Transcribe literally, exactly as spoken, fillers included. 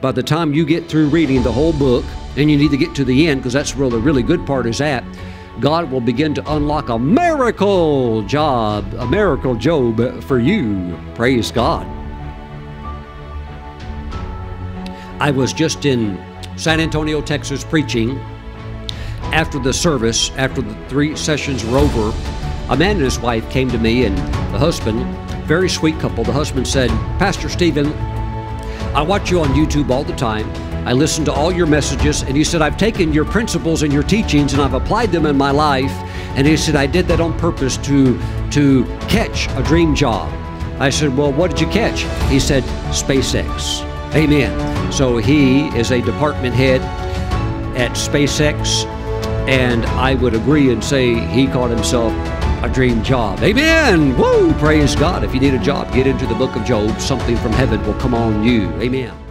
By the time you get through reading the whole book, and you need to get to the end because that's where the really good part is at, God will begin to unlock a miracle job, a miracle job for you. Praise God. I was just in San Antonio, Texas, preaching. After the service, after the three sessions were over, a man and his wife came to me, and the husband, very sweet couple, the husband said, "Pastor Stephen, I watch you on YouTube all the time. I listen to all your messages." And he said, "I've taken your principles and your teachings and I've applied them in my life." And he said, "I did that on purpose to, to catch a dream job." I said, "Well, what did you catch?" He said, "SpaceX." Amen. So he is a department head at SpaceX, and I would agree and say he called himself a dream job. Amen. Woo, praise God. If you need a job, get into the book of Job. Something from heaven will come on you. Amen.